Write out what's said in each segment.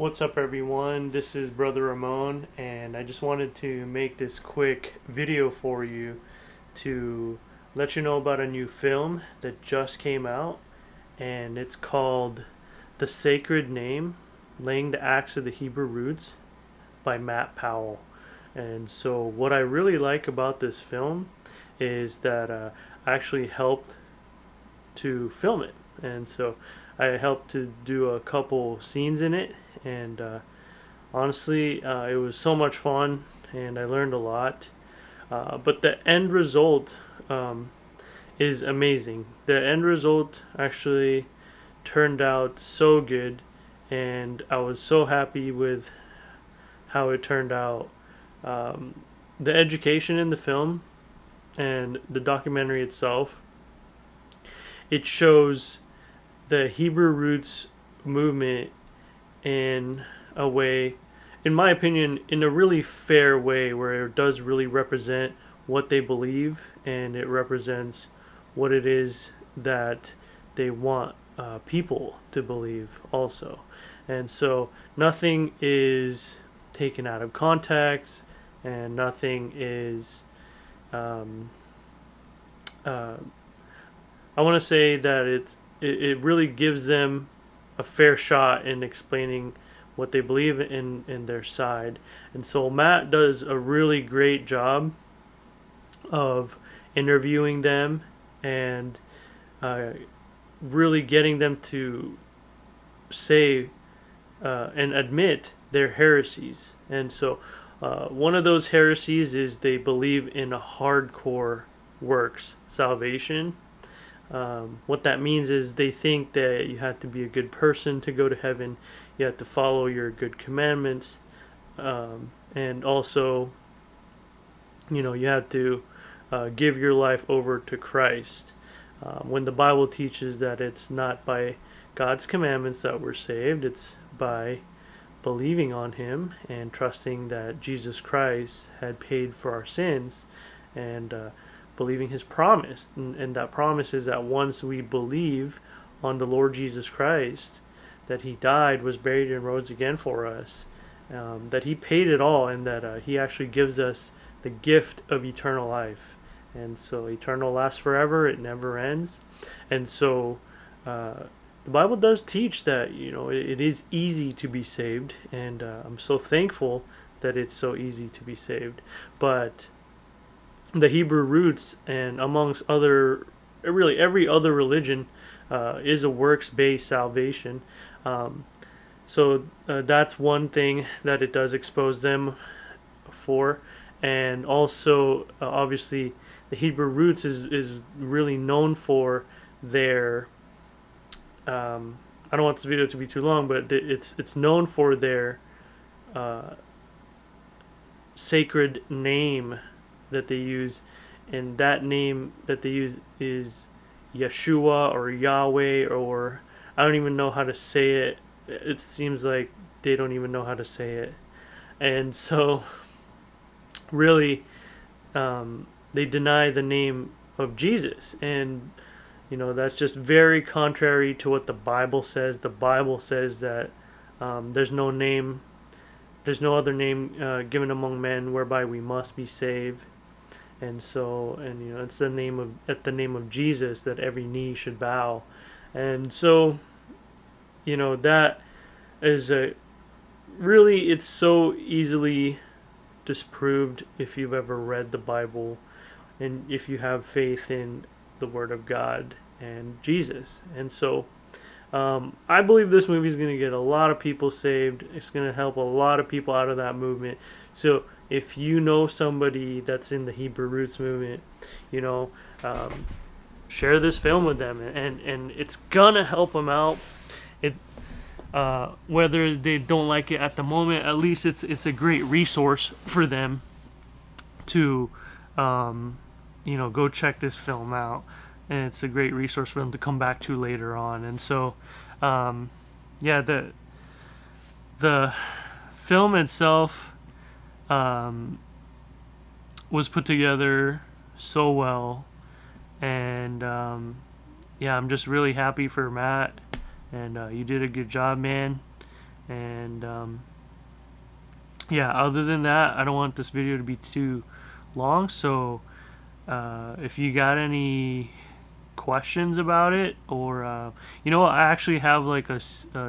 What's up everyone, this is Brother Ramon, and I just wanted to make this quick video for you to let you know about a new film that just came out, and it's called The Sacred Name, Laying the Acts of the Hebrew Roots by Matt Powell. And so what I really like about this film is that I actually helped to film it, and so I helped to do a couple scenes in it. And honestly, it was so much fun and I learned a lot, but the end result is amazing. The end result actually turned out so good, and I was so happy with how it turned out. The education in the film and the documentary itself, it shows the Hebrew Roots movement in a way, in my opinion, in a really fair way, where it does really represent what they believe and it represents what it is that they want people to believe also. And so nothing is taken out of context and nothing is I want to say that it really gives them a fair shot in explaining what they believe in their side. And so Matt does a really great job of interviewing them and really getting them to say and admit their heresies. And so one of those heresies is they believe in a hardcore works salvation. What that means is they think that you have to be a good person to go to heaven, you have to follow your good commandments, and also, you know, you have to give your life over to Christ, when the Bible teaches that it's not by God's commandments that we're saved, it's by believing on Him and trusting that Jesus Christ had paid for our sins, and believing His promise, and that promise is that once we believe on the Lord Jesus Christ, that He died, was buried, and rose again for us, that He paid it all, and that He actually gives us the gift of eternal life. And so eternal lasts forever, it never ends. And so the Bible does teach that, you know, it is easy to be saved, and I'm so thankful that it's so easy to be saved. But the Hebrew Roots, and amongst other, really every other religion, is a works-based salvation. So that's one thing that it does expose them for. And also, obviously, the Hebrew Roots is really known for their, I don't want this video to be too long, but it's known for their sacred name that they use, and that name that they use is Yeshua or Yahweh, or I don't even know how to say it. It seems like they don't even know how to say it. And so really they deny the name of Jesus, and you know, that's just very contrary to what the Bible says. The Bible says that there's no name, there's no other name given among men whereby we must be saved. And so, and you know, it's at the name of Jesus that every knee should bow. And so, you know, that is a really, it's so easily disproved if you've ever read the Bible and if you have faith in the Word of God and Jesus. And so I believe this movie is going to get a lot of people saved. It's going to help a lot of people out of that movement. So if you know somebody that's in the Hebrew Roots movement, you know, share this film with them, and it's gonna help them out. It whether they don't like it at the moment, at least it's a great resource for them to you know, go check this film out, and it's a great resource for them to come back to later on. And so yeah, the film itself was put together so well, and yeah, I'm just really happy for Matt, and you did a good job, man. And yeah, other than that, I don't want this video to be too long, so if you got any questions about it, or you know, I actually have like a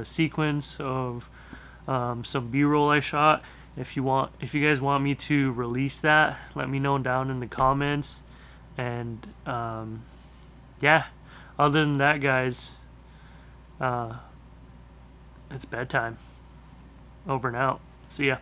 sequence of some b-roll I shot. If you guys want me to release that, let me know down in the comments. And yeah, other than that, guys, it's bedtime. Over and out. See ya.